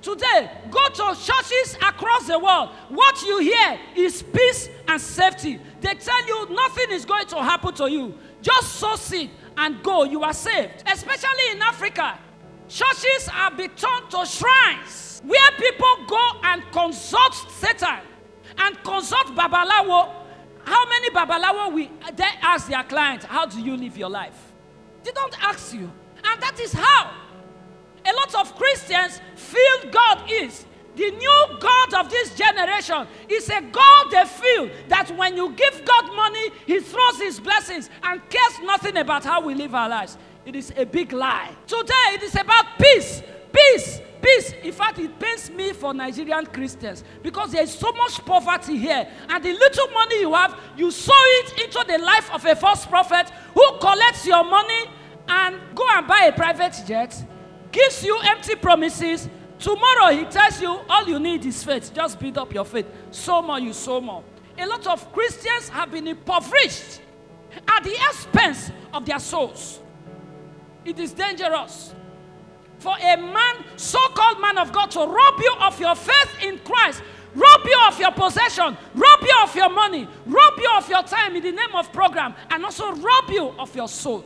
Today, go to churches across the world. What you hear is peace and safety. They tell you nothing is going to happen to you. Just sow seed and go. You are saved. Especially in Africa, churches have been turned to shrines where people go and consult Satan and consult Babalawo. How many Babalawo will they ask their clients, how do you live your life? They don't ask you. And that is how a lot of Christians feel God is. The new God of this generation is a God they feel that when you give God money, he throws his blessings and cares nothing about how we live our lives. It is a big lie. Today, it is about peace, peace, peace. In fact, it pains me for Nigerian Christians because there is so much poverty here. And the little money you have, you sow it into the life of a false prophet who collects your money and go and buy a private jet, gives you empty promises. Tomorrow he tells you all you need is faith. Just build up your faith. Sow more, you sow more. A lot of Christians have been impoverished at the expense of their souls. It is dangerous for a man, so-called man of God, to rob you of your faith in Christ, rob you of your possession, rob you of your money, rob you of your time in the name of program, and also rob you of your soul.